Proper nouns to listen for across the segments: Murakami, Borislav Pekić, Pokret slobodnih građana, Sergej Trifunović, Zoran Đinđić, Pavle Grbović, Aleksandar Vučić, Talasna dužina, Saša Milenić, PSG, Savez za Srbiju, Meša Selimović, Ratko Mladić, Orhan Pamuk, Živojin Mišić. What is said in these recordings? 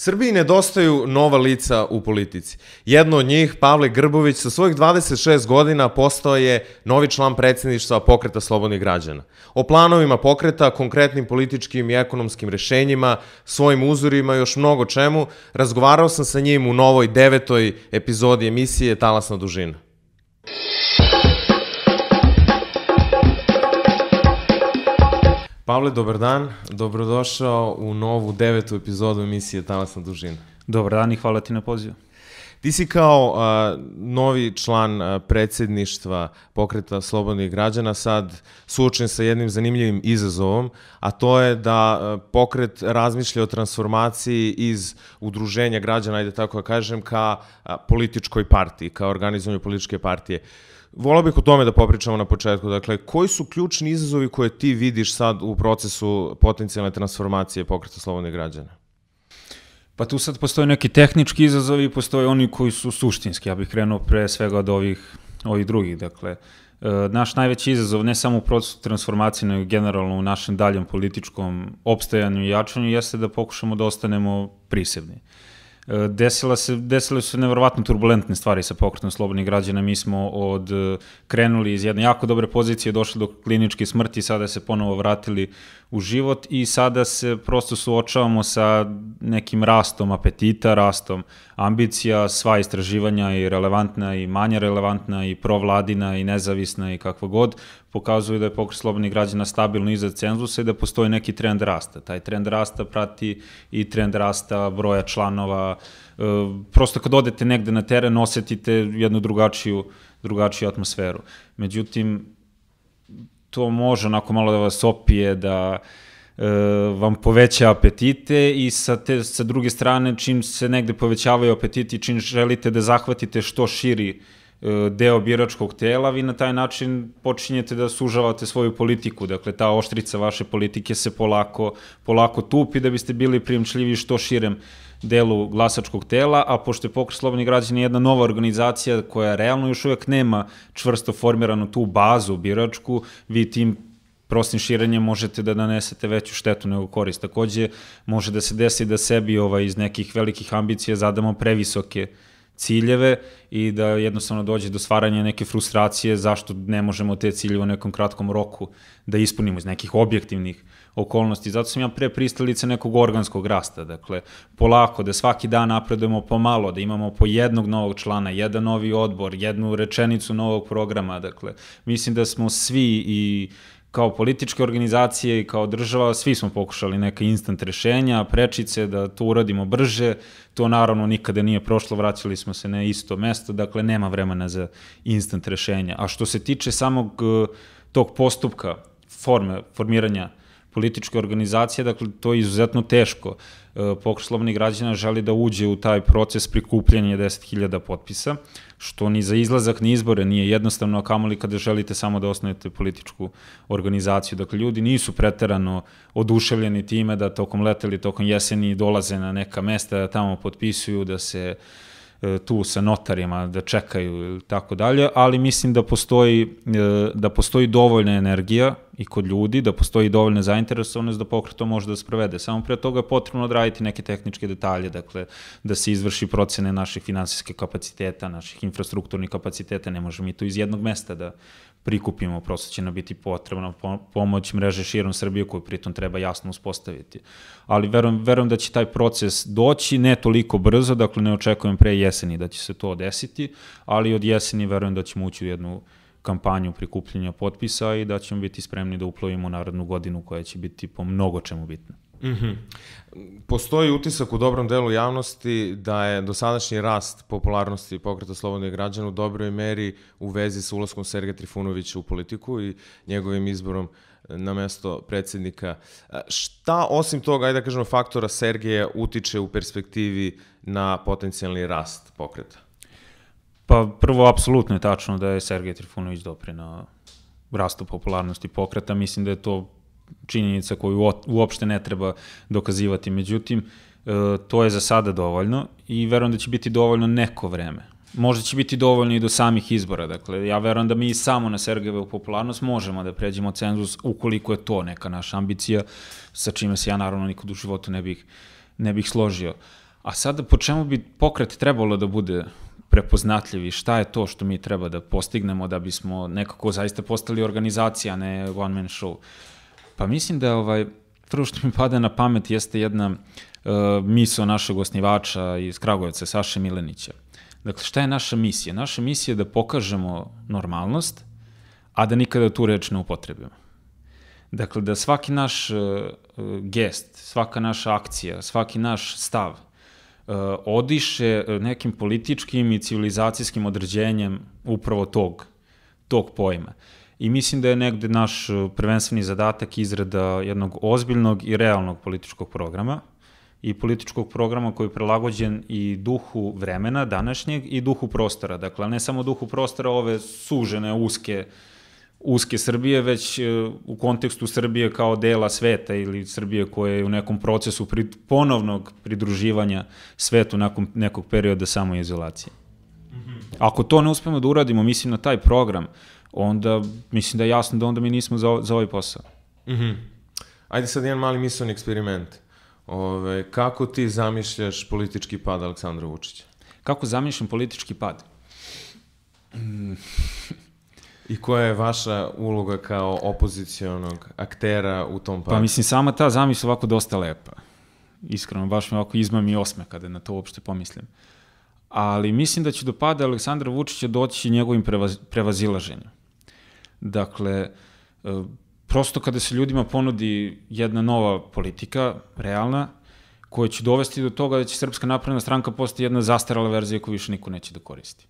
Srbiji nedostaju nova lica u politici. Jedno od njih, Pavle Grbović, sa svojih 26 godina postao je novi član predsedništva Pokreta slobodnih građana. O planovima pokreta, konkretnim političkim i ekonomskim rešenjima, svojim uzorima i još mnogo čemu, razgovarao sam sa njim u novoj 9. epizodi emisije Talasna dužina. Pavle, dobar dan, dobrodošao u novu 9. epizodu emisije Talasna dužina. Dobar dan i hvala ti na pozivu. Ti si kao novi član predsedništva Pokreta slobodnih građana sad suočen sa jednim zanimljivim izazovom, a to je da pokret razmišlja o transformaciji iz udruženja građana, ajde tako da kažem, ka političkoj partiji, ka organizovanju političke partije. Volao bih o tome da popričamo na početku. Dakle, koji su ključni izazovi koje ti vidiš sad u procesu potencijalne transformacije Pokreta slobodnih građana? Pa tu sad postoje neki tehnički izazovi, postoje oni koji su suštinski. Ja bih krenuo pre svega od ovih drugih. Dakle, naš najveći izazov, ne samo u procesu transformacije, nego generalno u našem daljem političkom opstajanju i jačanju, jeste da pokušamo da ostanemo prisebni. Desile su nevjerovatno turbulentne stvari sa Pokretom slobodnih građana. Mi smo krenuli iz jedne jako dobre pozicije, došli do kliničke smrti, sada se ponovo vratili u život i sada se prosto suočavamo sa nekim rastom apetita, rastom ambicija. Sva istraživanja, i relevantna i manje relevantna, i provladina i nezavisna i kakva god, pokazuju da je Pokret slobodnih građana stabilno iza cenzusa i da postoji neki trend rasta. Taj trend rasta prati i trend rasta broja članova. Prosto kad odete negde na teren osetite jednu drugačiju atmosferu. Međutim, to može onako malo da vas opije, da vam poveća apetite, i sa druge strane, čim se negde povećavaju apetiti, čim želite da zahvatite što širi deo biračkog tela, vi na taj način počinjete da sužavate svoju politiku. Dakle, ta oštrica vaše politike se polako tupi da biste bili prijemčljivi što širem delu glasačkog tela, a pošto je Pokret slobodnih građana jedna nova organizacija koja realno još uvek nema čvrsto formiranu tu bazu biračku, vi tim prostim širenjem možete da nanesete veću štetu nego korist. Takođe, može da se desi da sebi iz nekih velikih ambicija zadamo previsoke ciljeve i da jednostavno dođe do stvaranja neke frustracije zašto ne možemo te ciljeve u nekom kratkom roku da ispunimo iz nekih objektivnih okolnosti. Zato sam ja pristalica nekog organskog rasta. Dakle, polako, da svaki dan napredujemo pomalo, da imamo po jednog novog člana, jedan novi odbor, jednu rečenicu novog programa. Dakle, mislim da smo svi, i kao političke organizacije i kao država, svi smo pokušali neka instant rešenja, prečice, da to uradimo brže. To naravno nikada nije prošlo, vraćali smo se na isto mesto, dakle nema vremena za instant rešenja. A što se tiče samog tog postupka formiranja političke organizacije, dakle to je izuzetno teško. Pokret slobodnih građana želi da uđe u taj proces prikupljanja 10.000 potpisa, što ni za izlazak ni izbore nije jednostavno, a kamoli kada želite samo da osnovite političku organizaciju. Dakle, ljudi nisu preterano oduševljeni time da tokom leta ili tokom jeseni dolaze na neka mesta, da tamo potpisuju, da se tu sa notarima, da čekaju i tako dalje, ali mislim da postoji dovoljna energija i kod ljudi, da postoji dovoljna zainteresovanost da Pokret to može da sprovede. Samo pre toga je potrebno odraditi neke tehničke detalje, dakle, da se izvrši procene naših finansijskih kapaciteta, naših infrastrukturnih kapaciteta. Ne možemo mi to iz jednog mesta da prikupimo, prosto će nam biti potrebna pomoć mreže širom Srbije, koju pritom treba jasno uspostaviti. Ali verujem da će taj proces doći, ne toliko brzo, dakle ne očekujem pre jeseni da će se to desiti, ali od jeseni verujem da ćemo ući u jednu kampanju prikupljenja potpisa i da ćemo biti spremni da uplovimo narednu godinu koja će biti po mnogo čemu bitna. Postoji utisak u dobrom delu javnosti da je dosadašnji rast popularnosti Pokreta slobodnih građana u dobroj meri u vezi sa ulaskom Sergeja Trifunovića u politiku i njegovim izborom na mesto predsednika. Šta osim toga, ajde da kažemo, faktora Sergeja utiče u perspektivi na potencijalni rast pokreta? Pa prvo, apsolutno je tačno da je Sergej Trifunović doprineo rastu popularnosti pokreta. Mislim da je to činjenica koju uopšte ne treba dokazivati. Međutim, to je za sada dovoljno i verujem da će biti dovoljno neko vreme. Možda će biti dovoljno i do samih izbora. Dakle, ja verujem da mi samo na Sergejevu popularnost možemo da pređemo cenzus ukoliko je to neka naša ambicija, sa čime se ja naravno nikad u životu ne bih složio. A sada po čemu bi pokret trebalo da bude prepoznatljiv i šta je to što mi treba da postignemo da bismo nekako zaista postali organizacija, a ne one man show? Pa mislim da prvo što mi pada na pamet jeste jedna misao našeg osnivača iz Kragujevca, Saše Milenića. Dakle, šta je naša misija? Naša misija je da pokažemo normalnost, a da nikada tu reč ne upotrebimo. Dakle, da svaki naš gest, svaka naša akcija, svaki naš stav odiše nekim političkim i civilizacijskim određenjem upravo tog pojma. I mislim da je negde naš prvenstveni zadatak izrada jednog ozbiljnog i realnog političkog programa i političkog programa koji je prilagođen i duhu vremena današnjeg i duhu prostora. Dakle, ne samo duhu prostora ove sužene, uske Srbije, već u kontekstu Srbije kao dela sveta ili Srbije koja je u nekom procesu ponovnog pridruživanja svetu nakon nekog perioda samoizolacije. Ako to ne uspemo da uradimo, mislim na taj program, onda mislim da je jasno da onda mi nismo za ovaj posao. Ajde sad jedan mali misaoni eksperiment. Kako ti zamišljaš politički pad Aleksandra Vučića? Kako zamišljam politički pad? I koja je vaša uloga kao opozicionog aktera u tom padu? Pa mislim, sama ta zamisla ovako dosta lepa. Iskreno, baš me ovako izmam i osme kada na to uopšte pomislim. Ali mislim da će do pada Aleksandra Vučića doći njegovim prevazilaženjem. Dakle, prosto kada se ljudima ponudi jedna nova politika, realna, koja će dovesti do toga da će Srpska napredna stranka postati jedna zastarala verzija koju više niko neće da koristi.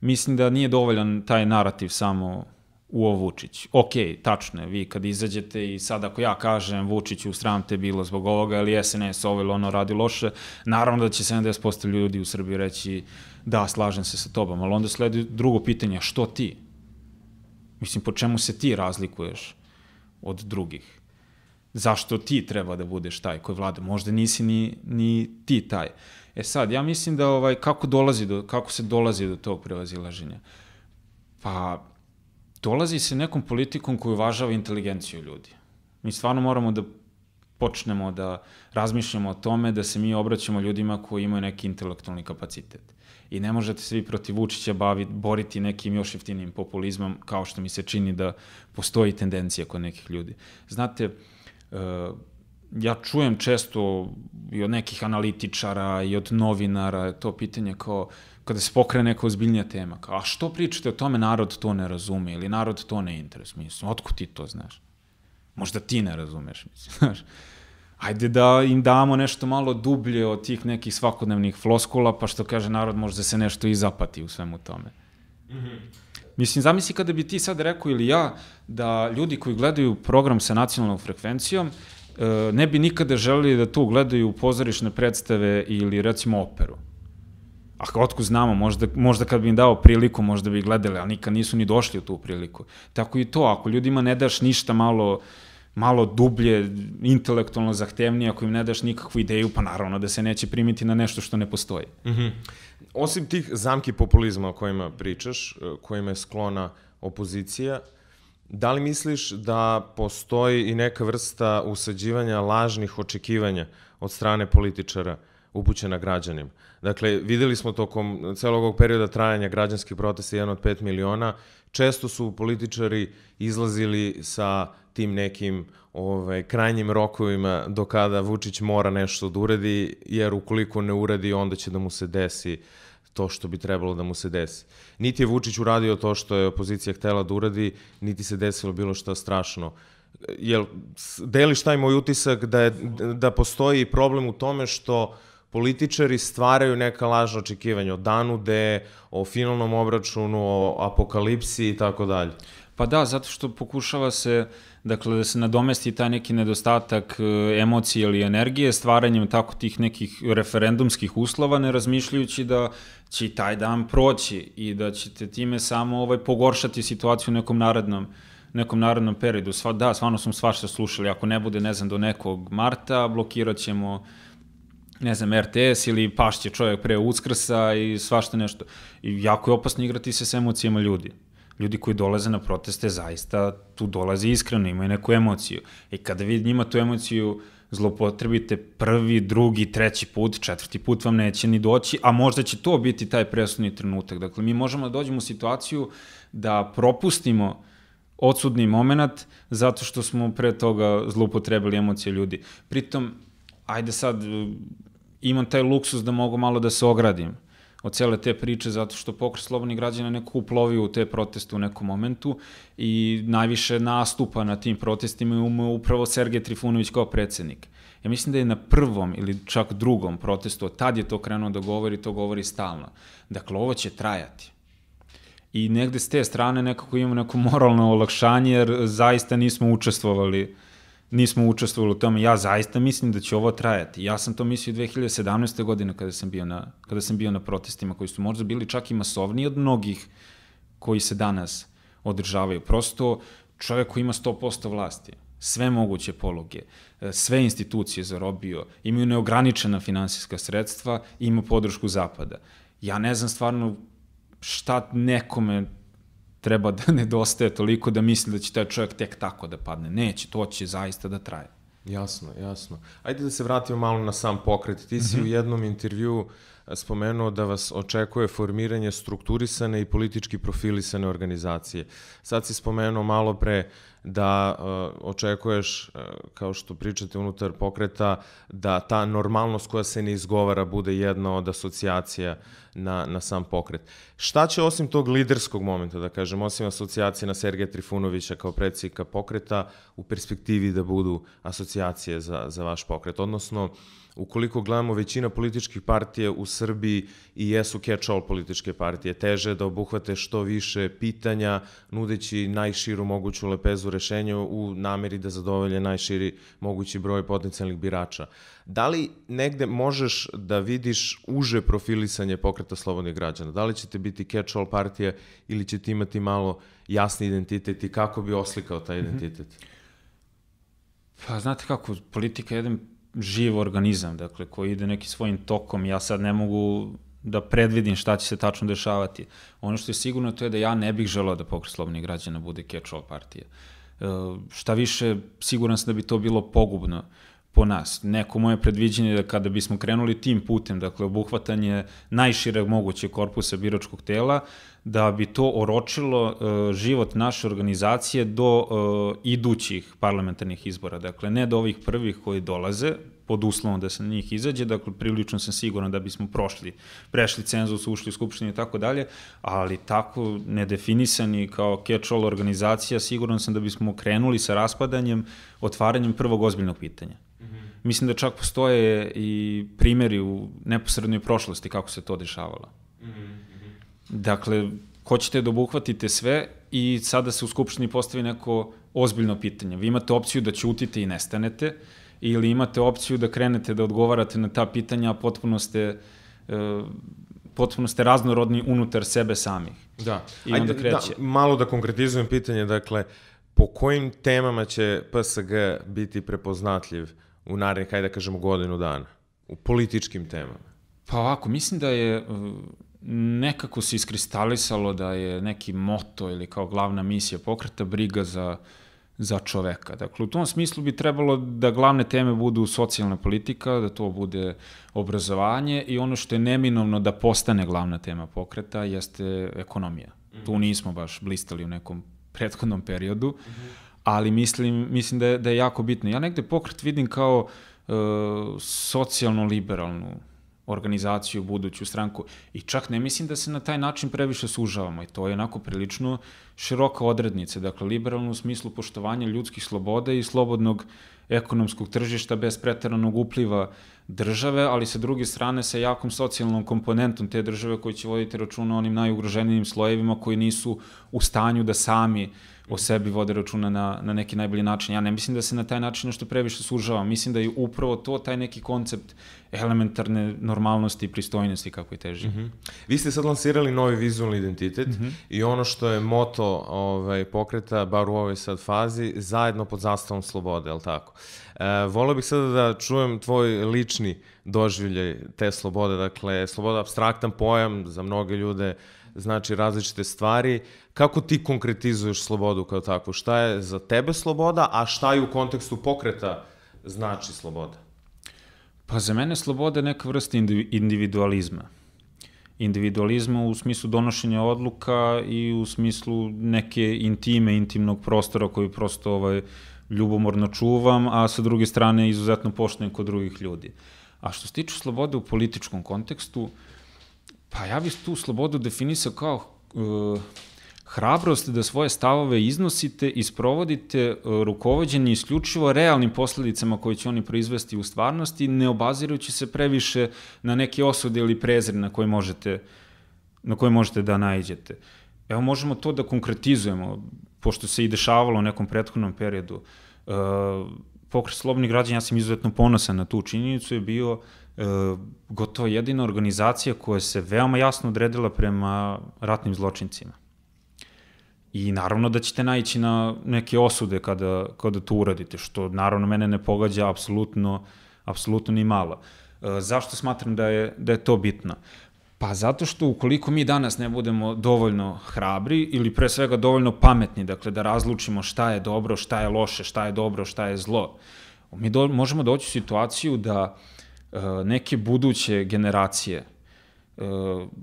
Mislim da nije dovoljan taj narativ samo u Vučić. Ok, tačno je, vi kad izađete i sad ako ja kažem Vučiću sram te bilo zbog ovoga ili SNS ovo ili ono radi loše, naravno da će 70% ljudi u Srbiji reći da, slažem se sa tobom, ali onda sledi drugo pitanje, što ti? Mislim, po čemu se ti razlikuješ od drugih? Zašto ti treba da budeš taj koji vlada? Možda nisi ni ti taj. E sad, ja mislim da kako se dolazi do tog prevazilaženja? Pa, dolazi se nekom politikom koji uvažava inteligenciju ljudi. Mi stvarno moramo da počnemo da razmišljamo o tome da se mi obraćamo ljudima koji imaju neki intelektualni kapacitet. I ne možete se vi protiv Vučića boriti nekim još jeftinim populizmom, kao što mi se čini da postoji tendencija kod nekih ljudi. Znate, ja čujem često i od nekih analitičara i od novinara to pitanje kao kada se pokrene neka ozbiljnija tema, kao a što pričate o tome, narod to ne razume ili narod to ne interesuje, mislim, otkud ti to znaš? Možda ti ne razumeš, mislim, znaš. Ajde da im damo nešto malo dublje od tih nekih svakodnevnih floskula, pa što kaže narod možda se nešto i zapati u svemu tome. Mislim, zamisli kada bi ti sad rekao ili ja da ljudi koji gledaju program sa nacionalnom frekvencijom ne bi nikada želeli da tu gledaju pozorišne predstave ili recimo operu. A otkud znamo, možda kad bi im dao priliku, možda bi gledali, ali nikad nisu ni došli u tu priliku. Tako i to, ako ljudima ne daš ništa malo dublje, intelektualno zahtevnije, ako im ne daš nikakvu ideju, pa naravno da se neće primiti na nešto što ne postoji. Osim tih zamki populizma o kojima pričaš, kojima je sklona opozicija, da li misliš da postoji i neka vrsta usađivanja lažnih očekivanja od strane političara upućena građanima? Dakle, videli smo tokom celog ovog perioda trajanja građanskih protesta 1 od 5 miliona, često su političari izlazili sa tim nekim krajnjim rokovima do kada Vučić mora nešto da uradi, jer ukoliko ne uradi onda će da mu se desi to što bi trebalo da mu se desi. Niti je Vučić uradio to što je opozicija htela da uradi, niti se desilo bilo šta strašno. Deliš taj moj utisak da postoji problem u tome što političari stvaraju neka lažna očekivanja o danu D, o finalnom obračunu, o apokalipsi i tako dalje? Pa da, zato što pokušava se, dakle, da se nadomesti taj neki nedostatak emocije ili energije stvaranjem tako tih nekih referendumskih uslova, ne razmišljajući da će i taj dan proći i da ćete time samo pogoršati situaciju u nekom narodnom periodu. Da, stvarno smo svašta slušali, ako ne bude, ne znam, do nekog marta, blokirat ćemo, ne znam, RTS ili pašće čovjek pre Uskrsa i svašta nešto. I jako je opasno igrati se s emocijama ljudi. Ljudi koji dolaze na proteste zaista tu dolaze iskreno, imaju neku emociju. I kada vi njima tu emociju zlopotrebite prvi, drugi, treći put, četvrti put vam neće ni doći, a možda će to biti taj presudni trenutak. Dakle, mi možemo da dođemo u situaciju da propustimo odsudni moment zato što smo pre toga zlopotrebili emocije ljudi. Pritom, ajde sad, imam taj luksus da mogu malo da se ogradim od cele te priče, zato što Pokret slobodnih građana neko uplovio u te proteste u nekom momentu i najviše nastupa na tim protestima je upravo Sergej Trifunović kao predsednik. Ja mislim da je na prvom ili čak drugom protestu, od tad je to krenuo da govori, to govori stalno. Dakle, ovo će trajati. I negde s te strane nekako imamo neko moralno olakšanje, jer zaista nismo učestvovali u tome. Ja zaista mislim da će ovo trajati. Ja sam to mislio 2017. godine kada sam bio na protestima koji su možda bili čak i masovniji od mnogih koji se danas održavaju. Prosto čovjek koji ima 100% vlasti, sve moguće poluge, sve institucije zarobio, imaju neograničena finansijska sredstva, ima podršku Zapada. Ja ne znam stvarno šta nekome treba da nedostaje toliko da misli da će taj čovjek tek tako da padne. Neće, to će zaista da traje. Jasno, jasno. Ajde da se vratimo malo na sam pokret. Ti si u jednom intervju spomenuo da vas očekuje formiranje strukturisane i politički profilisane organizacije. Sad si spomenuo malo pre da očekuješ, kao što pričate unutar pokreta, da ta normalnost koja se ne izgovara bude jedna od asocijacija na sam pokret. Šta će osim tog liderskog momenta, da kažem, osim asocijacije na Sergeja Trifunovića kao predsednika pokreta, u perspektivi da budu asocijacije za vaš pokret? Odnosno, ukoliko gledamo, većina političkih partija u Srbiji i jesu catch-all političke partije, teže da obuhvate što više pitanja, nudeći najširu moguću lepezu rešenja u nameri da zadovolje najširi mogući broj potencijalnih birača. Da li negde možeš da vidiš uže profilisanje Pokreta slobodnih građana? Da li ćete biti catch-all partija ili ćete imati malo jasni identitet i kako bi oslikao taj identitet? Pa znate kako, politika je jedan živ organizam, dakle, koji ide nekim svojim tokom. Ja sad ne mogu da predvidim šta će se tačno dešavati. Ono što je sigurno to je da ja ne bih želao da Pokret slobodnih građana bude catch-all partija. Šta više, siguran sam da bi to bilo pogubno po nas. Neko moje predviđenje je da kada bismo krenuli tim putem, dakle, obuhvatanje najšireg mogućeg korpusa biračkog tela, da bi to oročilo život naše organizacije do idućih parlamentarnih izbora. Dakle, ne do ovih prvih koji dolaze, pod uslovom da se na njih izađe, dakle, prilično sam siguran da bismo prešli cenzus, ušli u Skupštinu i tako dalje, ali tako nedefinisani kao catch-all organizacija, siguran sam da bismo krenuli sa raspadanjem, otvaranjem prvog ozbiljnog pitanja. Mislim da čak postoje i primjeri u neposrednoj prošlosti kako se to dešavalo. Dakle, hoćete da obuhvatite sve i sada se u Skupštini postavi neko ozbiljno pitanje. Vi imate opciju da ćutite i nestanete, ili imate opciju da krenete da odgovarate na ta pitanja, a potpuno ste raznorodni unutar sebe samih. Da. I onda kreće. Malo da konkretizujem pitanje, dakle, po kojim temama će PSG biti prepoznatljiv u narednih, hajde da kažemo, godinu dana? U političkim temama? Pa ovako, mislim da je nekako se iskristalisalo da je neki moto ili kao glavna misija pokreta briga za čoveka. Dakle, u tom smislu bi trebalo da glavne teme budu socijalna politika, da to bude obrazovanje i ono što je neminovno da postane glavna tema pokreta jeste ekonomija. Tu nismo baš blistali u nekom prethodnom periodu, ali mislim da je jako bitno. Ja negde pokret vidim kao socijalno-liberalnu organizaciju, buduću stranku. I čak ne mislim da se na taj način previše sužavamo. I to je onako prilično široka odrednica. Dakle, liberalno u smislu poštovanja ljudskih sloboda i slobodnog ekonomskog tržišta bez preteranog upliva države, ali sa druge strane sa jakom socijalnom komponentom te države koji će voditi računa o onim najugroženijim slojevima koji nisu u stanju da sami o sebi vode računa na neki najbolji način. Ja ne mislim da se na taj način nešto previše sužava. Mislim da je upravo to taj neki koncept elementarne normalnosti i pristojnosti kako je teži. Vi ste sad lansirali novi vizualni identitet i ono što je moto pokreta, bar u ovoj sad fazi, zajedno pod zastavom slobode, je li tako? Voleo bih sada da čujem tvoj lični doživljaj te slobode. Dakle, sloboda je apstraktan pojam, za mnoge ljude znači različite stvari. Kako ti konkretizuješ slobodu kao takvu? Šta je za tebe sloboda, a šta je u kontekstu pokreta znači sloboda? Pa za mene sloboda je neka vrsta individualizma. Individualizma u smislu donošenja odluka i u smislu neke intime, intimnog prostora koji prosto ljubomorno čuvam, a sa druge strane izuzetno poštujem kod drugih ljudi. A što se tiče slobode u političkom kontekstu, pa ja bih tu slobodu definisao kao hrabrost da svoje stavove iznosite i sprovodite rukovođeni isključivo realnim posledicama koje će oni proizvesti u stvarnosti, ne obazirajući se previše na neke osude ili prezir na koje možete da naiđete. Evo, možemo to da konkretizujemo, pošto se i dešavalo u nekom prethodnom periodu. Pokret slobodnih građana, ja sam izuzetno ponosan na tu činjenicu, je bio gotovo jedina organizacija koja se veoma jasno odredila prema ratnim zločincima. I naravno da ćete naići na neke osude kada to uradite, što naravno mene ne pogađa apsolutno ni malo. Zašto smatram da je to bitno? Pa zato što ukoliko mi danas ne budemo dovoljno hrabri ili pre svega dovoljno pametni, dakle da razlučimo šta je dobro, šta je loše, šta je dobro, šta je zlo, mi možemo doći u situaciju da neke buduće generacije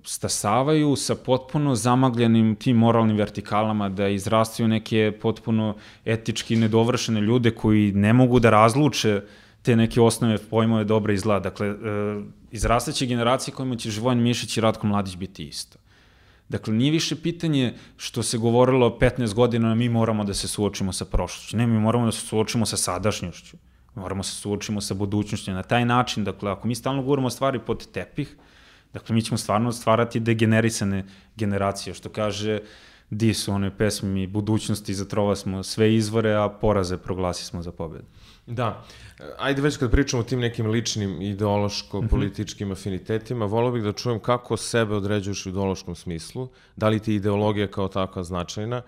stasavaju sa potpuno zamagljenim tim moralnim vertikalama, da izrastaju neke potpuno etički nedovršene ljude koji ne mogu da razluče te neke osnove pojmove dobra i zla. Dakle, izrastaće generacije kojima će Živojin Mišić i Ratko Mladić biti isto. Dakle, nije više pitanje što se govorilo 15 godina, mi moramo da se suočimo sa prošlošću. Ne, mi moramo da se suočimo sa sadašnjošću. Moramo da se suočimo sa budućnošću. Na taj način, dakle, ako mi stalno govorimo stvari pod tepih, dakle, mi ćemo stvarno stvarati degenerisane generacije, što kaže Dis u onoj pesmi "Budućnosti zatrova smo sve izvore, a poraze proglasi smo za pobedu." Da, ajde već kad pričamo o tim nekim ličnim ideološko-političkim afinitetima, voleo bih da čujem kako sebe određuješ u ideološkom smislu, da li ti je ideologija kao takva značajna,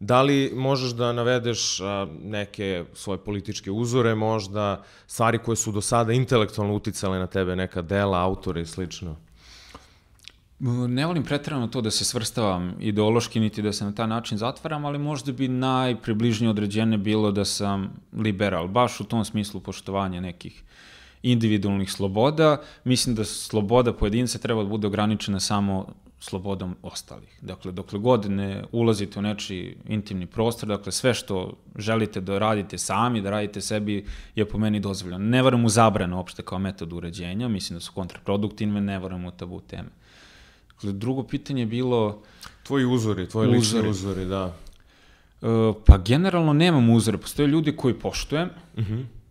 da li možeš da navedeš neke svoje političke uzore, možda stvari koje su do sada intelektualno uticale na tebe, neka dela, autore i slično? Ne volim preterano to da se svrstavam ideološki, niti da se na taj način zatvaram, ali možda bi najpribližnije određenje bilo da sam liberal, baš u tom smislu poštovanja nekih individualnih sloboda. Mislim da sloboda pojedinca treba da bude ograničena samo slobodom ostalih. Dakle, dokle god ne ulazite u nečiji intimni prostor, dakle, sve što želite da radite sami, da radite sebi, je po meni dozvoljeno. Ne verujem u zabranu uopšte kao metodu uređenja, mislim da su kontraproduktivne, ne verujem u tabu teme. Drugo pitanje je bilo... Tvoji uzori, tvoji lični uzori, da. Pa generalno nemam uzore. Postoje ljudi koji poštujem,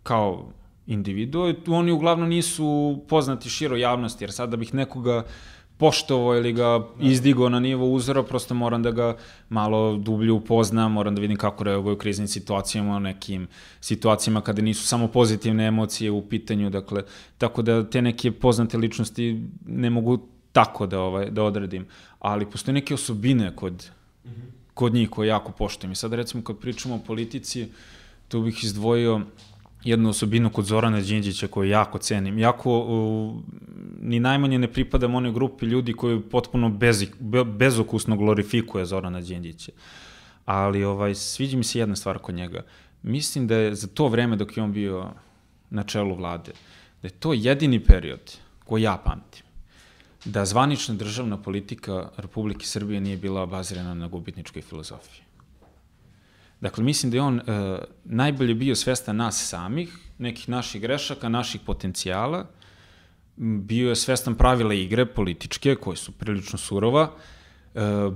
kao individue. Oni uglavnom nisu poznati široj javnosti, jer sad da bih nekoga poštovao ili ga izdigao na nivo uzora, prosto moram da ga malo dublje upoznam, moram da vidim kako reaguju u kriznim situacijama, nekim situacijama kada nisu samo pozitivne emocije u pitanju, dakle, tako da te neke poznate ličnosti ne mogu tako da odredim, ali postoje neke osobine kod njih koje jako poštujem. I sad recimo kad pričamo o politici, tu bih izdvojio jednu osobinu kod Zorana Đinđića koju jako cenim. Jako ni najmanje ne pripadam onoj grupi ljudi koji potpuno bezokusno glorifikuje Zorana Đinđića. Ali sviđa mi se jedna stvar kod njega. Mislim da je za to vreme dok je on bio na čelu vlade, da je to jedini period koji ja pamtim da zvanična državna politika Republike Srbije nije bila obazirana na gubitničkoj filozofiji. Dakle, mislim da je on najbolje bio svestan nas samih, nekih naših grešaka, naših potencijala, bio je svestan pravila igre političke, koje su prilično surova,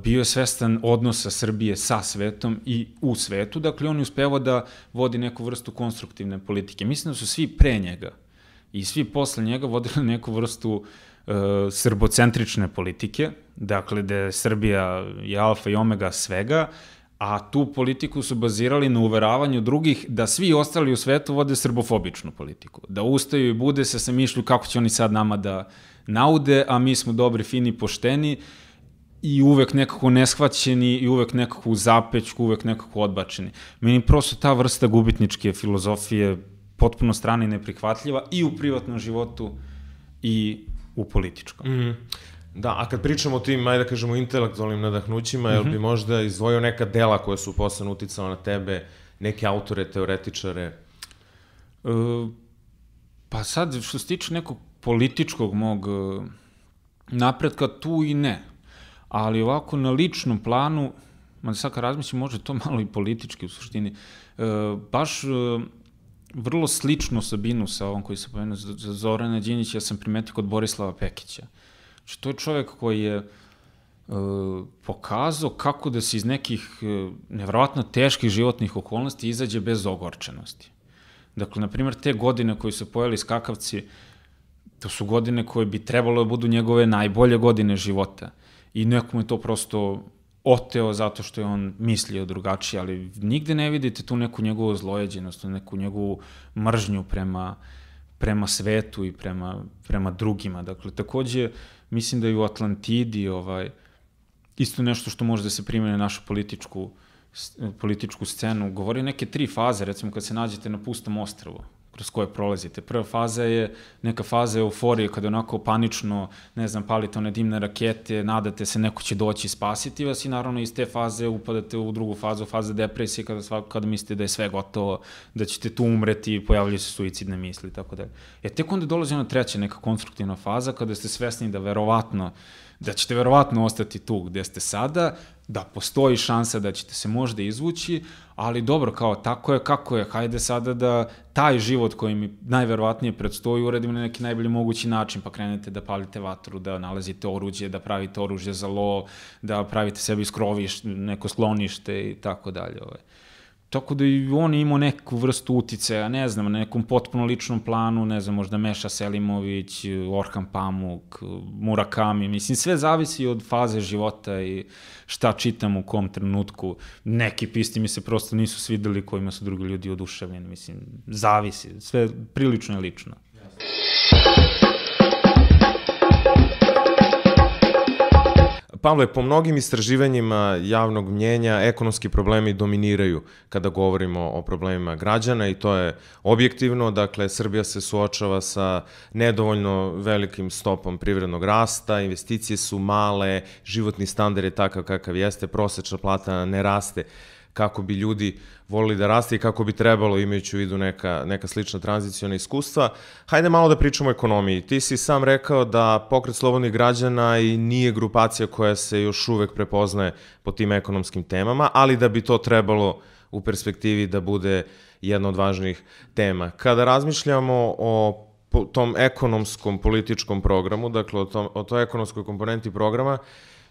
bio je svestan odnosa Srbije sa svetom i u svetu, dakle, on je uspevao da vodi neku vrstu konstruktivne politike. Mislim da su svi pre njega i svi posle njega vodili neku vrstu srbocentrične politike, dakle da Srbija je alfa i omega svega, a tu politiku su bazirali na uveravanju drugih da svi ostali u svetu vode srbofobičnu politiku, da ustaju i bude se sa mišlju kako će oni sad nama da naude, a mi smo dobri, fini, pošteni i uvek nekako neshvaćeni i uvek nekako u zapećku, uvek nekako odbačeni. Meni prosto ta vrsta gubitničke filozofije potpuno strana i neprihvatljiva i u privatnom životu i u političkom. Da, a kad pričamo o tim, ajde da kažemo, intelektualnim nadahnućima, jel bi možda izdvojio neka dela koja su posebno uticala na tebe, neke autore, teoretičare? Pa sad, što se tiče nekog političkog mog napretka, tu i ne. Ali ovako, na ličnom planu, sad kad razmislim, može to malo i politički u suštini. Baš vrlo slično Sabinu sa ovom koji se pomenuo za Zorana Đinđića, ja sam primetio kod Borislava Pekića. Znači, to je čovek koji je pokazao kako da se iz nekih nevjerovatno teških životnih okolnosti izađe bez ogorčenosti. Dakle, na primjer, te godine koje su pojeli skakavci, to su godine koje bi trebalo da budu njegove najbolje godine života. I nekom je to prosto oteo zato što je on mislio drugačije, ali nigde ne vidite tu neku njegovu zlojeđenost, neku njegovu mržnju prema svetu i prema drugima. Dakle, takođe, mislim da je u Atlantidi isto nešto što može da se primene na našu političku scenu. Govori neke tri faze, recimo kad se nađete na pustom ostrvu, kroz koje prolazite. Prva faza je neka faza euforije, kada onako panično, ne znam, palite one dimne rakete, nadate se neko će doći i spasiti vas i naravno iz te faze upadate u drugu fazu, faze depresije, kada mislite da je sve gotovo, da ćete tu umreti i pojavljaju se suicidne misli, tako dalje. E tek onda dolazi ona treća neka konstruktivna faza, kada ste svesni da ćete verovatno ostati tu gde ste sada, da postoji šansa da ćete se možda izvući, ali dobro, kao tako je, kako je, hajde sada da taj život koji mi najverovatnije predstoji uredimo na neki najbolji mogući način, pa krenete da palite vatru, da nalazite oruđe, da pravite oružje za lov, da pravite sebi neko sklonište i tako dalje. Tako da i on je imao neku vrstu uticaja, ne znam, na nekom potpuno ličnom planu, ne znam, možda Meša Selimović, Orhan Pamuk, Murakami, mislim, sve zavisi od faze života i šta čitam u kom trenutku. Neki pisti mi se prosto nisu svideli kojima su drugi ljudi oduševljeni, mislim, zavisi, sve prilično je lično. Pavle, po mnogim istraživanjima javnog mnjenja ekonomski problemi dominiraju kada govorimo o problemima građana i to je objektivno. Dakle, Srbija se suočava sa nedovoljno velikim stopom privrednog rasta, investicije su male, životni standard je takav kakav jeste, prosečna plata ne raste kako bi ljudi volili da raste i kako bi trebalo, imajući u vidu neka slična tranziciona iskustva. Hajde malo da pričamo o ekonomiji. Ti si sam rekao da Pokret slobodnih građana i nije grupacija koja se još uvek prepoznaje po tim ekonomskim temama, ali da bi to trebalo u perspektivi da bude jedna od važnijih tema. Kada razmišljamo o tom ekonomskom političkom programu, dakle o toj ekonomskoj komponenti programa,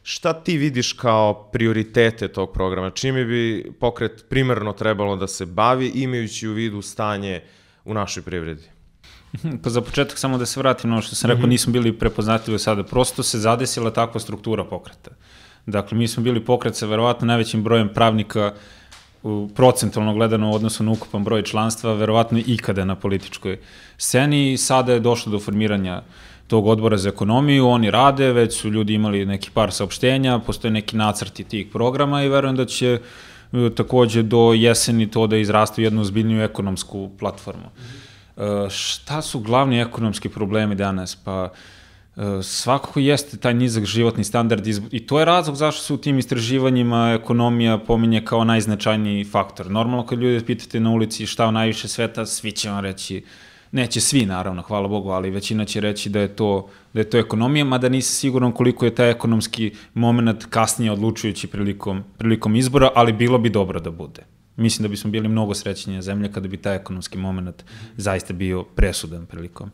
šta ti vidiš kao prioritete tog programa? Čime bi Pokret primarno trebalo da se bavi, imajući u vidu stanje u našoj privredi? Pa za početak samo da se vratim na ono što sam rekao, nismo bili prepoznatljivi sada. Prosto se zadesila takva struktura pokreta. Dakle, mi smo bili pokret sa verovatno najvećim brojem pravnika, procentualno gledano u odnosu na ukupan broj članstva, verovatno ikada na političkoj sceni i sada je došlo do formiranja tog odbora za ekonomiju, oni rade, već su ljudi imali neki par saopštenja, postoje neki nacrti tih programa i verujem da će takođe do jeseni to da izraste u jednu ozbiljniju ekonomsku platformu. Šta su glavni ekonomski problemi danas? Pa svakako jeste taj nizak životni standard i to je razlog zašto se u tim istraživanjima ekonomija pominje kao najznačajniji faktor. Normalno kad ljudi pitate na ulici šta najviše sveta, svi će vam reći, neće svi naravno, hvala Bogu, ali većina će reći da je to ekonomija, mada nisi siguran koliko je taj ekonomski moment kasnije odlučujući prilikom izbora, ali bilo bi dobro da bude. Mislim da bismo bili mnogo srećnija zemlja kada bi taj ekonomski moment zaista bio presudan prilikom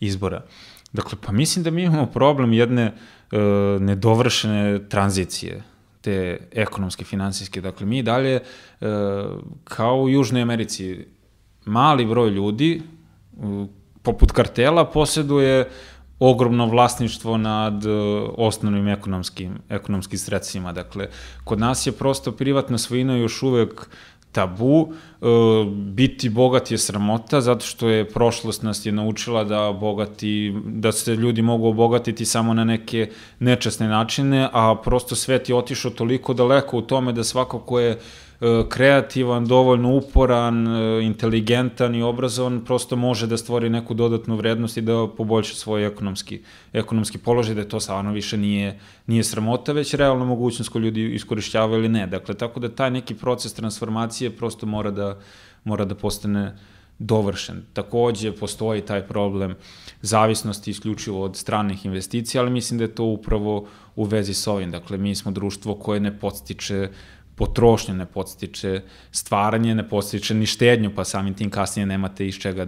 izbora. Dakle, pa mislim da mi imamo problem jedne nedovršene tranzicije, te ekonomske, finansijske. Dakle, mi dalje, kao u Južnoj Americi, mali broj ljudi, poput kartela, posjeduje ogromno vlasništvo nad osnovnim ekonomskim sredstvima. Dakle, kod nas je prosto privatna svojina još uvek tabu, biti bogat je sramota, zato što je prošlost nas je naučila da se ljudi mogu obogatiti samo na neke nečasne načine, a prosto svet je otišao toliko daleko u tome da svako ko je kreativan, dovoljno uporan, inteligentan i obrazovan, prosto može da stvori neku dodatnu vrednost i da poboljša svoj ekonomski položaj, da to stvarno više nije sramota, već realna mogućnost koju ljudi iskorišćavaju ili ne. Dakle, tako da taj neki proces transformacije prosto mora da postane dovršen. Takođe, postoji taj problem zavisnosti isključivo od stranih investicija, ali mislim da je to upravo u vezi s ovim. Dakle, mi smo društvo koje ne podstiče potrošnju, ne podstiče stvaranje, ne podstiče ni štednju, pa samim tim kasnije nemate iz čega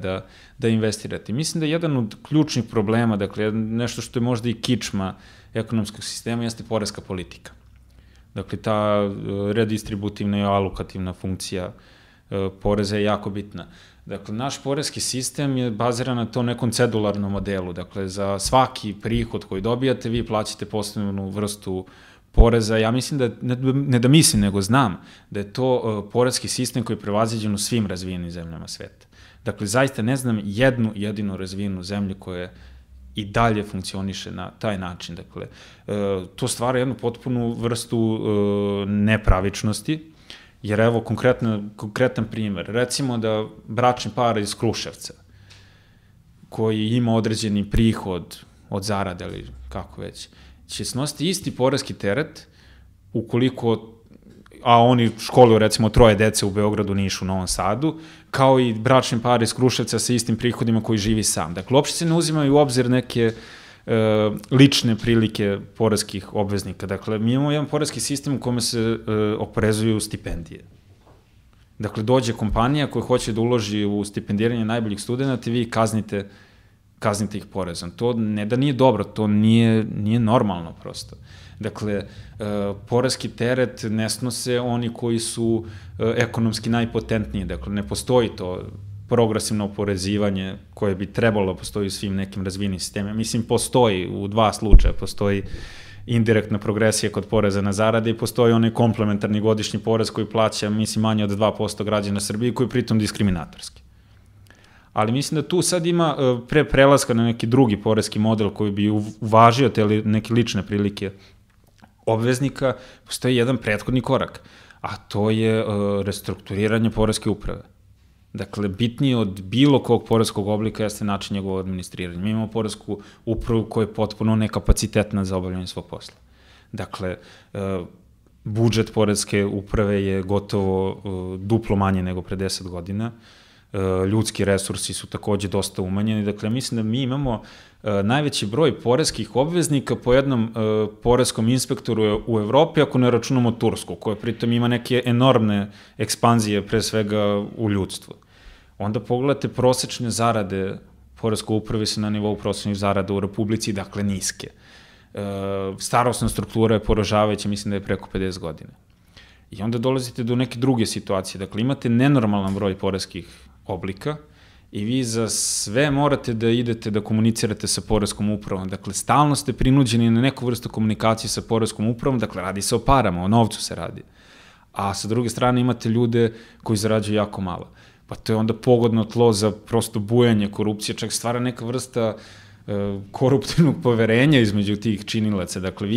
da investirate. Mislim da je jedan od ključnih problema, dakle, nešto što je možda i kičma ekonomskog sistema, jeste poreska politika. Dakle, ta redistributivna i alokativna funkcija poreza je jako bitna. Dakle, naš poreski sistem je baziran na to nekom cedularnom modelu. Dakle, za svaki prihod koji dobijate, vi plaćate posebnu vrstu poreza. Ja mislim da, ne da mislim, nego znam, da je to poreski sistem koji je prevaziđen u svim razvijenim zemljama sveta. Dakle, zaista ne znam jednu jedinu razvijenu zemlju koja je i dalje funkcioniše na taj način. Dakle, to stvara jednu potpunu vrstu nepravičnosti, jer evo konkretan primer. Recimo da bračni par iz Kruševca, koji ima određeni prihod od zarade ili kako već, će snositi isti poreski teret ukoliko, a oni školuju recimo troje dece u Beogradu, Nišu, Novom Sadu, kao i bračni par iz Kruševca sa istim prihodima koji živi sam. Dakle, uopšte se ne uzimaju u obzir neke lične prilike poreskih obveznika. Dakle, mi imamo jedan poreski sistem u kome se oporezuju stipendije. Dakle, dođe kompanija koja hoće da uloži u stipendiranje najboljih studenta i vi kaznite ih porezom. To ne da nije dobro, to nije normalno prosto. Dakle, poreski teret ne snose oni koji su ekonomski najpotentniji. Dakle, ne postoji to progresivno oporezivanje koje bi trebalo postoji u svim nekim razvijenim sistemima. Mislim, postoji u dva slučaja. Postoji indirektna progresija kod poreza na zarade i postoji onaj komplementarni godišnji porez koji plaća, mislim, manje od 2% građana Srbije, koji je pritom diskriminatorski. Ali mislim da tu sad ima prelaska na neki drugi poreski model koji bi uvažio te neke lične prilike obveznika. Postoji jedan prethodni korak, a to je restrukturiranje poreske uprave. Dakle, bitnije od bilo kog poreskog oblika jeste način njegovog administriranja. Mi imamo poresku upravu koja je potpuno nekapacitetna za obavljanje svog posla. Dakle, budžet poreske uprave je gotovo duplo manje nego pre 10 godina. Ljudski resursi su takođe dosta umanjeni. Dakle, mislim da mi imamo najveći broj poreskih obveznika po jednom poreskom inspektoru u Evropi, ako ne računamo Tursku, koja pritom ima neke enormne ekspanzije, pre svega u ljudstvu. Onda pogledate prosečne zarade poreske uprave se na nivou prosečnih zarada u Republici, dakle niske. Starosna struktura je poražavajuća, mislim da je preko 50 godina. I onda dolazite do neke druge situacije. Dakle, imate nenormalan broj poreskih oblika i vi za sve morate da idete da komunicirate sa poreskom upravom. Dakle, stalno ste prinuđeni na neku vrstu komunikacije sa poreskom upravom. Dakle, radi se o parama, o novcu se radi. A sa druge strane imate ljude koji zarađuju jako malo. Pa to je onda pogodno tlo za prosto bujanje korupcije, čak stvara neka vrsta koruptivnog poverenja između tih činilaca. Dakle,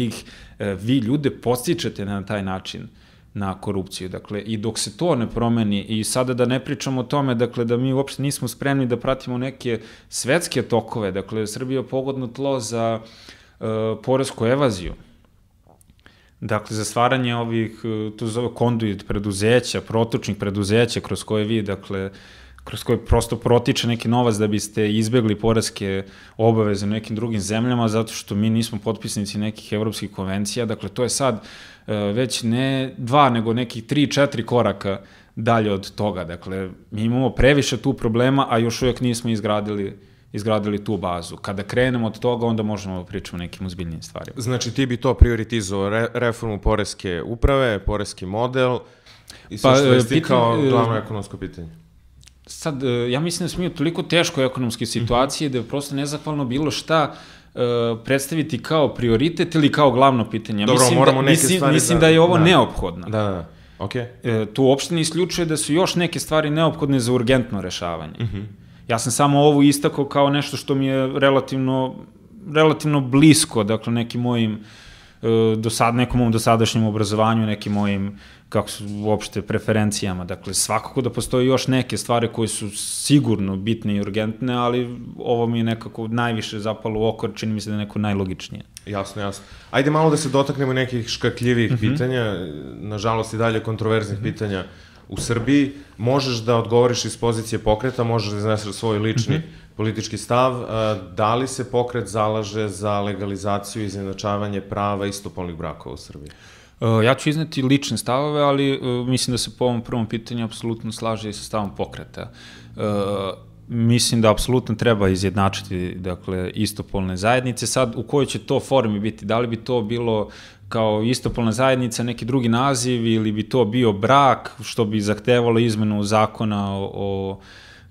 vi ljude podstičete na taj način na korupciju. Dakle, i dok se to ne promeni, i sada da ne pričamo o tome, dakle, da mi uopšte nismo spremni da pratimo neke svetske tokove, dakle, Srbija je pogodno tlo za poresku evaziju, dakle, za stvaranje ovih, to se zove konduit preduzeća, protočnih preduzeća, kroz koje vi, dakle, kroz koje prosto protiče neki novac da biste izbjegli poreske obaveze u nekim drugim zemljama, zato što mi nismo potpisnici nekih evropskih konvencija. Dakle, to je sad već ne dva, nego nekih 3-4 koraka dalje od toga. Dakle, mi imamo previše tu problema, a još uvijek nismo izgradili tu bazu. Kada krenemo od toga, onda možemo da pričamo o nekim ozbiljnim stvarima. Znači, ti bi to prioritizao, reformu poreske uprave, poreski model, i sve što jeste kao glavno ekonomsko pitanje? Sad, ja mislim da smo mi u toliko teškoj ekonomskoj situaciji da je prosto nezahvalno bilo šta predstaviti kao prioritet ili kao glavno pitanje. Mislim da je ovo neophodno. Da, okej. Tu uopšte ne isključuje da su još neke stvari neophodne za urgentno rešavanje. Ja sam samo ovo istakao kao nešto što mi je relativno blisko, dakle, nekim mojim dosadašnjem obrazovanju, nekim mojim, kako su uopšte, preferencijama. Dakle, svakako da postoji još neke stvari koje su sigurno bitne i urgentne, ali ovo mi je nekako najviše zapalo u oko, čini mi se da je neko najlogičnije. Jasno, jasno. Ajde malo da se dotaknemo nekih škakljivih pitanja, nažalost i dalje kontroverznih pitanja u Srbiji, možeš da odgovoriš iz pozicije pokreta, možeš da izneseš svoj lični politički stav. Da li se pokret zalaže za legalizaciju i izjednačavanje prava istopolnih brakova u Srbiji? Ja ću izneti lične stavove, ali mislim da se po ovom prvom pitanju apsolutno slaže i sa stavom pokreta. Mislim da apsolutno treba izjednačiti istopolne zajednice. Sad, u kojoj će to formi biti? Da li bi to bilo kao istopolna zajednica, neki drugi naziv, ili bi to bio brak, što bi zahtevalo izmenu zakona o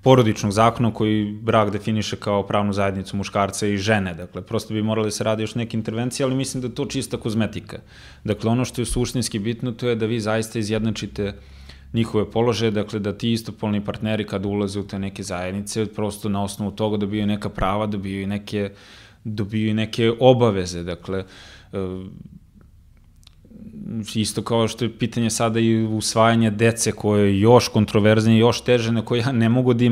porodičnog zakona koji brak definiše kao pravnu zajednicu muškarca i žene. Dakle, prosto bi morali da se radi još neke intervencije, ali mislim da je to čista kozmetika. Dakle, ono što je suštinski bitno, to je da vi zaista izjednačite njihove položaje, dakle, da ti istopolni partneri kada ulaze u te neke zajednice, prosto na osnovu toga dobiju neka prava, dobiju i neke obaveze, dakle, isto kao što je pitanje sada i usvajanja dece koje je još kontroverznije, još teže, na koje ja ne mogu da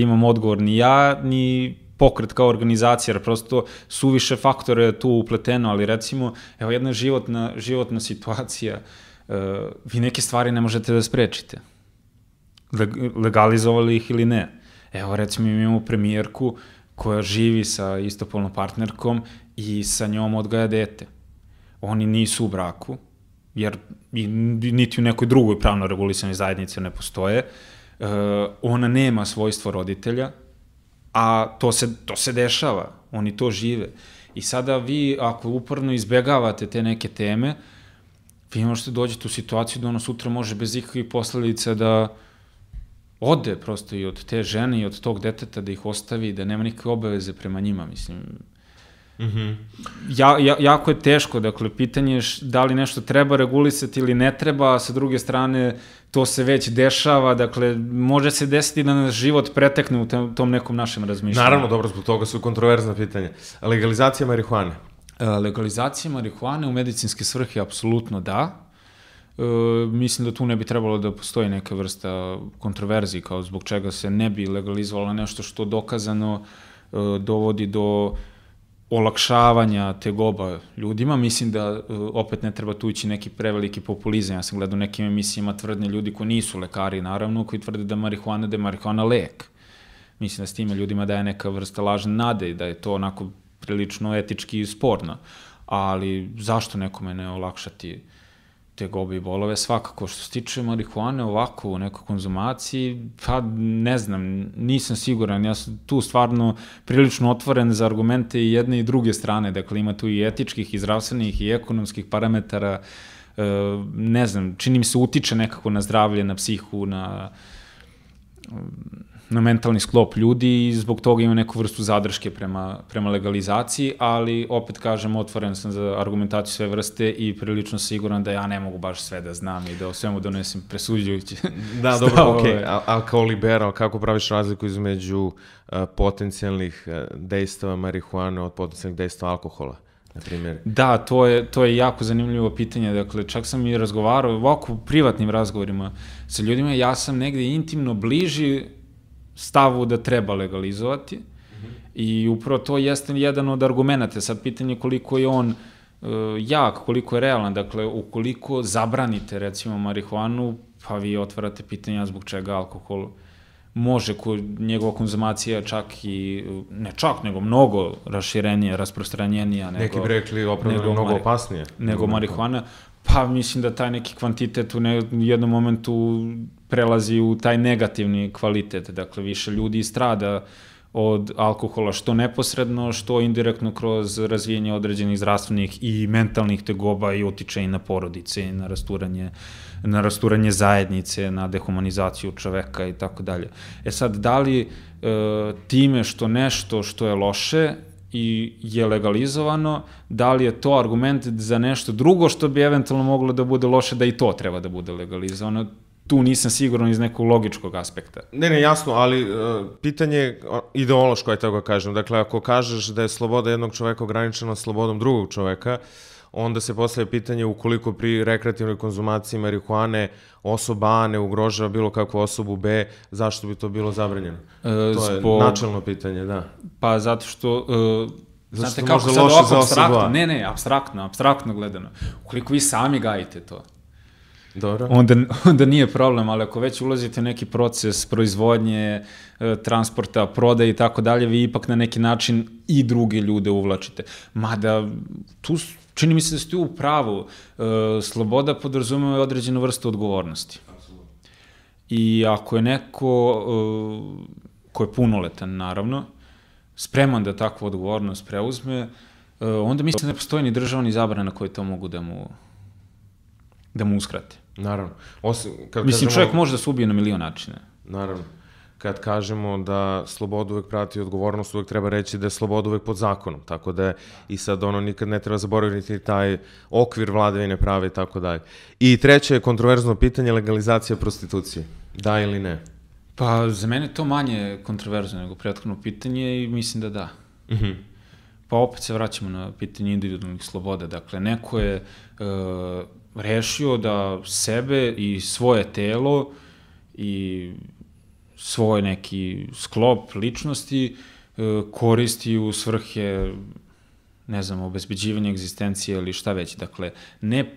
imam odgovor, ni ja, ni pokret kao organizacija, jer prosto suviše faktore je tu upleteno, ali recimo, evo jedna životna situacija, vi neke stvari ne možete da sprečite, legalizovali ih ili ne. Evo recimo imamo premijerku koja živi sa istopolnom partnerkom i sa njom odgaja dete. Oni nisu u braku, jer niti u nekoj drugoj pravno regulisanoj zajednici ne postoje. Ona nema svojstvo roditelja, a to se dešava, oni to žive. I sada vi, ako uporno izbegavate te neke teme, vi možete dođete u situaciju da ono sutra može bez ikakvih posledica da ode prosto i od te žene i od tog deteta, da ih ostavi, da nema nikakve obaveze prema njima, mislim. Jako je teško, dakle, pitanje je da li nešto treba regulisati ili ne treba, a sa druge strane to se već dešava, dakle, može se desiti da nas život pretekne u tom nekom našem razmišljanju. Naravno, dobro, zbog toga su kontroverzna pitanja. Legalizacija marihuane? Legalizacija marihuane u medicinske svrhe apsolutno da. Mislim da tu ne bi trebalo da postoji neka vrsta kontroverzije, kao zbog čega se ne bi legalizovalo nešto što dokazano dovodi do olakšavanja tegoba ljudima. Mislim da opet ne treba tu ići neki preveliki populizam. Ja sam gledao nekim emisijama tvrdnje ljudi koji nisu lekari, naravno, koji tvrde da je marihuana lek. Mislim da s time ljudima daje neka vrsta lažne nade i da je to onako prilično etički sporno. Ali zašto nekome ne olakšati tegobe i bolove? Svakako, što se tiče marihuane ovako u nekoj konzumaciji, pa ne znam, nisam siguran, ja sam tu stvarno prilično otvoren za argumente i jedne i druge strane, dakle ima tu i etičkih, i zdravstvenih, i ekonomskih parametara, ne znam, čini mi se utiče nekako na zdravlje, na psihu, na mentalni sklop ljudi i zbog toga ima neku vrstu zadrške prema legalizaciji, ali opet kažem, otvoren sam za argumentaciju sve vrste i prilično siguran da ja ne mogu baš sve da znam i da o svemu donesem presuđujući. Da, dobro, okej, ali kao liberal, kako praviš razliku između potencijalnih dejstava marihuane od potencijalnih dejstava alkohola? Da, to je jako zanimljivo pitanje, dakle, čak sam i razgovarao ovako u privatnim razgovorima sa ljudima, ja sam negde intimno bliži stavu da treba legalizovati i upravo to jeste jedan od argumenta, sad pitanje koliko je on jak, koliko je realan, dakle, ukoliko zabranite recimo marihuanu, pa vi otvarate pitanja zbog čega alkohol može, njegova konzumacija čak i, ne čak, nego mnogo raširenija, rasprostranjenija. Neki bi rekli opravljeno mnogo opasnije. Nego marihuana, pa mislim da taj neki kvantitet u jednom momentu prelazi u taj negativni kvalitet, dakle više ljudi strada od alkohola, što neposredno, što indirektno kroz razvijenje određenih zdravstvenih i mentalnih tegoba i utiče i na porodice, i na rasturanje zajednice, na dehumanizaciju čoveka i tako dalje. E sad, da li time što nešto što je loše i je legalizovano, da li je to argument za nešto drugo što bi eventualno moglo da bude loše, da i to treba da bude legalizovano? Tu nisam siguran iz nekog logičkog aspekta. Ne, jasno, ali pitanje je ideološko, aj tako kažem. Dakle, ako kažeš da je sloboda jednog čoveka ograničena slobodom drugog čoveka, onda se postavlja pitanje ukoliko pri rekreativnoj konzumaciji marihuane osoba A ne ugrožava bilo kakvu osobu B, zašto bi to bilo zabranjeno? To je načelno pitanje, da. Pa zato što... Znate kako sad ovako apstraktno? Ne, apstraktno gledano. Ukoliko vi sami gajite to, onda nije problem, ali ako već ulazite u neki proces proizvodnje, transporta, prodaje i tako dalje, vi ipak na neki način i druge ljude uvlačite. Mada, tu čini mi se da ste u pravu, sloboda podrazumeva određenu vrstu odgovornosti. I ako je neko, ko je punoletan naravno, spreman da takvu odgovornost preuzme, onda mislim da ne postoji ni država ni zabrana koje to mogu da mu uskrate. Naravno. Mislim, čovjek može da se ubije na milion načina. Naravno. Kad kažemo da sloboda uvek prati odgovornost, uvek treba reći da je sloboda uvek pod zakonom, tako da i sad ono nikad ne treba zaboraviti taj okvir vladavine prava i tako dalje. I treće je kontroverzno pitanje, legalizacija prostitucije. Da ili ne? Pa za mene je to manje kontroverzno nego prethodno pitanje i mislim da da. Pa opet se vraćamo na pitanje individualnih sloboda. Dakle, neko je rešio da sebe i svoje telo i svoj neki sklop ličnosti koristi u svrhe, ne znam, obezbeđivanja egzistencije ili šta već. Dakle, ne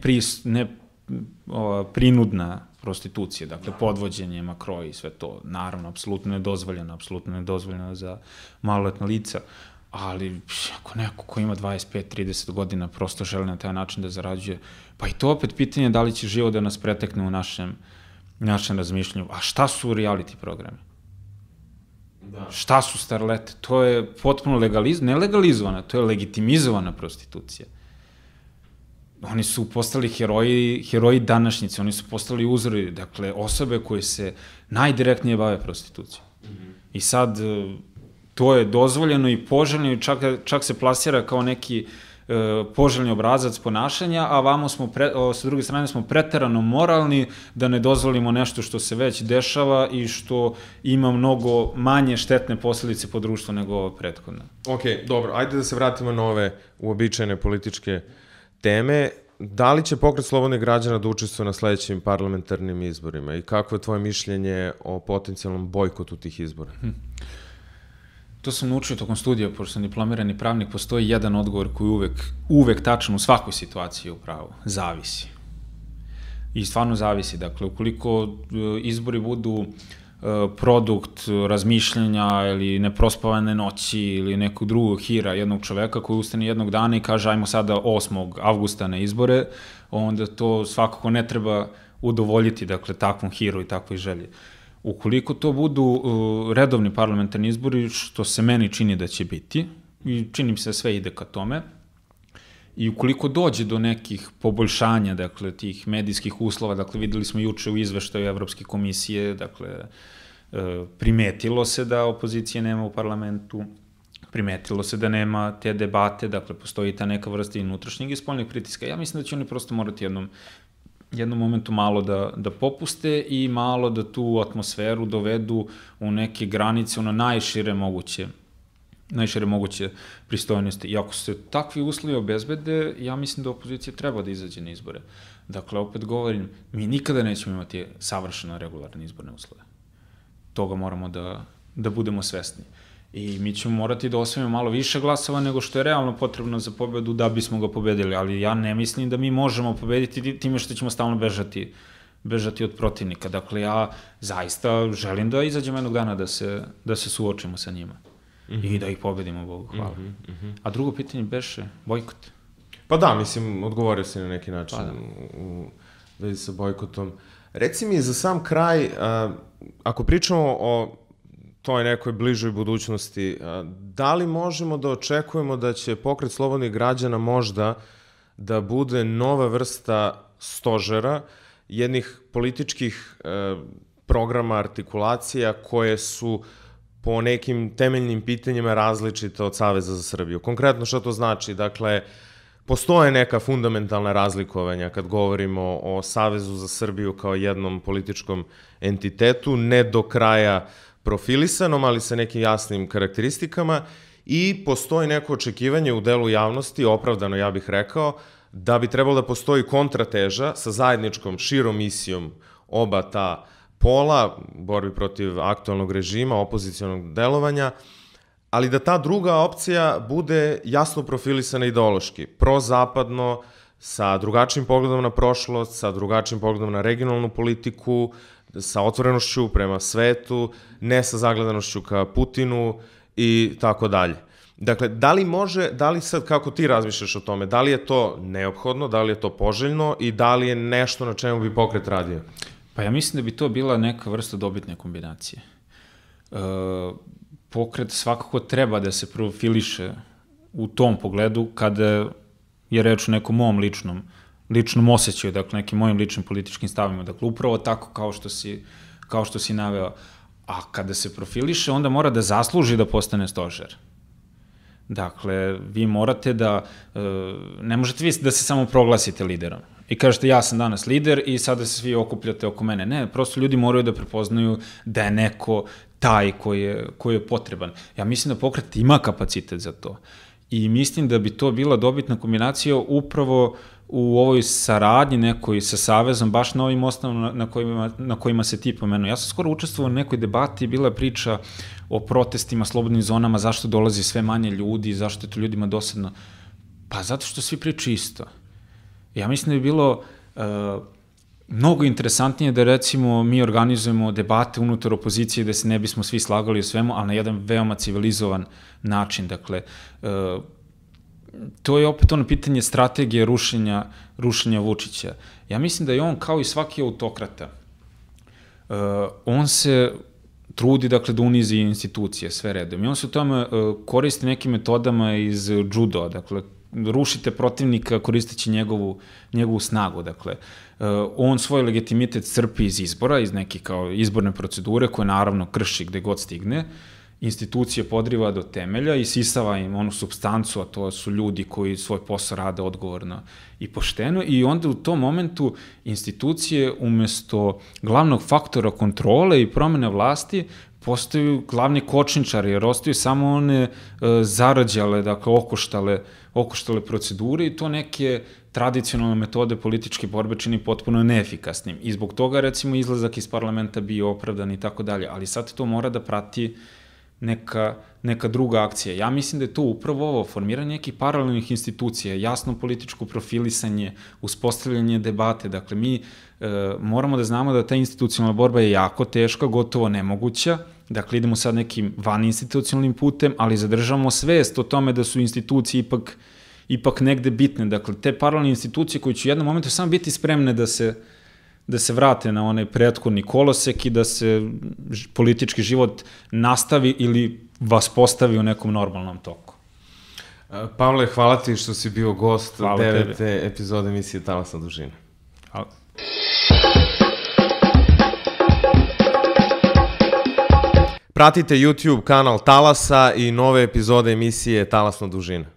prinudna prostitucija, dakle, podvođenje, makroji i sve to. Naravno, apsolutno je dozvoljeno za maloletna lica, ali ako neko ko ima 25-30 godina prosto želi na taj način da zarađuje, pa i to opet pitanje da li će život da nas pretekne u našem razmišljanju. A šta su reality programe? Šta su starlete? To je potpuno nelegalizovana, to je legitimizovana prostitucija. Oni su postali heroji današnjice, oni su postali uzori, dakle, osobe koje se najdirektnije bave prostitucijom. I sad to je dozvoljeno i poželjno i čak se plasira kao neki poželjni obrazac ponašanja, a vamo smo, sa druge strane, smo preterano moralni da ne dozvolimo nešto što se već dešava i što ima mnogo manje štetne posljedice po društvu nego ovo prethodno. Ok, dobro, ajde da se vratimo na ove uobičajene političke teme. Da li će Pokret slobodnih građana da učestvuje na sledećim parlamentarnim izborima i kako je tvoje mišljenje o potencijalnom bojkotu tih izbora? To sam naučio tokom studija, pošto sam diplomirani pravnik, postoji jedan odgovor koji je uvek tačan u svakoj situaciji upravo. Zavisi. I stvarno zavisi. Dakle, ukoliko izbori budu produkt razmišljenja ili neprospavane noći ili nekog drugog hira jednog čoveka koji ustane jednog dana i kaže ajmo sada 8. avgusta na izbore, onda to svakako ne treba udovoljiti, dakle, takvom hiru i takvoj želji. Ukoliko to budu redovni parlamentarni izbori, što se meni čini da će biti, i čini mi se da sve ide ka tome, i ukoliko dođe do nekih poboljšanja, dakle, tih medijskih uslova, dakle, videli smo juče u izveštaju Evropske komisije, dakle, primetilo se da opozicije nema u parlamentu, primetilo se da nema te debate, dakle, postoji ta neka vrsta i unutrašnjeg i spoljnog pritiska. Ja mislim da će oni prosto morati jednom momentu malo da popuste i malo da tu atmosferu dovedu u neke granice, ono najšire moguće pristojnosti. I ako se takvi uslovi obezbede, ja mislim da opozicija treba da izađe na izbore. Dakle, opet govorim, mi nikada nećemo imati savršeno regularne izborne uslove. Toga moramo da budemo svesni. I mi ćemo morati da osvojimo malo više glasova nego što je realno potrebno za pobedu da bismo ga pobedili, ali ja ne mislim da mi možemo pobediti time što ćemo stalno bežati od protivnika. Dakle, ja zaista želim da izađem jednog dana da se suočimo sa njima i da ih pobedimo, Bogu hvala. A drugo pitanje beše bojkot. Pa da, mislim, odgovorio si na neki način u vezi sa bojkotom. Reci mi za sam kraj, ako pričamo o toj nekoj bližoj budućnosti, da li možemo da očekujemo da će Pokret slobodnih građana možda da bude nova vrsta stožera, jednih političkih programa, artikulacija koje su po nekim temeljnim pitanjima različite od Saveza za Srbiju? Konkretno šta to znači? Dakle, postoje neka fundamentalna razlikovanja kad govorimo o Savezu za Srbiju kao jednom političkom entitetu, ne do kraja profilisanom, ali sa nekim jasnim karakteristikama, i postoji neko očekivanje u delu javnosti, opravdano ja bih rekao, da bi trebalo da postoji kontrateža sa zajedničkom širom misijom oba ta pola, borbi protiv aktualnog režima, opozicionog delovanja, ali da ta druga opcija bude jasno profilisana ideološki, prozapadno, sa drugačijim pogledom na prošlost, sa drugačijim pogledom na regionalnu politiku, sa otvorenošću prema svetu, ne sa zagledanošću ka Putinu i tako dalje. Dakle, da li može, da li sad, kako ti razmišljaš o tome, da li je to neophodno, da li je to poželjno i da li je nešto na čemu bi pokret radio? Pa ja mislim da bi to bila neka vrsta dobitne kombinacije. Pokret svakako treba da se profiliše u tom pogledu kada je reč o nekom mom ličnom osjećaju, dakle nekim mojim ličnim političkim stavima, dakle upravo tako kao što si naveo. A kada se profiliše, onda mora da zasluži da postane stožer. Dakle, vi morate da, ne možete vi da se samo proglasite liderom i kažete ja sam danas lider i sada se svi okupljate oko mene. Ne, prosto ljudi moraju da prepoznaju da je neko taj koji je potreban. Ja mislim da pokret ima kapacitet za to. I mislim da bi to bila dobitna kombinacija upravo u ovoj saradnji nekoj sa Savezom, baš na ovim osnovama na kojima se ti pomenuo. Ja sam skoro učestvovao u nekoj debati, bila je priča o protestima, slobodnim zonama, zašto dolazi sve manje ljudi, zašto je to ljudima dosadno. Pa zato što svi pričaju isto. Ja mislim da bi bilo mnogo interesantnije da recimo mi organizujemo debate unutar opozicije gde se ne bismo svi slagali u svemu, ali na jedan veoma civilizovan način. Dakle, to je opet ono pitanje strategije rušenja Vučića. Ja mislim da je on kao i svaki autokrata. On se trudi, dakle, da unizi institucije, sve redom. I on se u tome koristi nekim metodama iz judo, dakle, rušite protivnika koristeći njegovu snagu, dakle. On svoj legitimitet crpi iz izbora, iz neke kao izborne procedure koje naravno krši gde god stigne, institucije podriva do temelja i sisava im onu substancu, a to su ljudi koji svoj posao rade odgovorno i pošteno i onda u tom momentu institucije umesto glavnog faktora kontrole i promene vlasti postaju glavni kočničari, jer ostaju samo one zarađale, dakle okoštale procedure i to neke tradicionalne metode političke borbe čini potpuno neefikasnim. I zbog toga, recimo, izlazak iz parlamenta bio opravdan i tako dalje, ali sad to mora da prati neka druga akcija. Ja mislim da je to upravo ovo, formiranje nekih paralelnih institucija, jasno političko profilisanje, uspostavljanje debate. Dakle, mi moramo da znamo da ta institucionalna borba je jako teška, gotovo nemoguća. Dakle, idemo sad nekim vaninstitucionalnim putem, ali zadržamo svest o tome da su institucije ipak negde bitne. Dakle, te paralelne institucije koje će u jednom momentu samo biti spremne da se vrate na onaj prethodni kolosek i da se politički život nastavi ili vas postavi u nekom normalnom toku. Pavle, hvala ti što si bio gost 9. epizode emisije Talasna dužina. Hvala. Pratite YouTube kanal Talasa i nove epizode emisije Talasna dužina.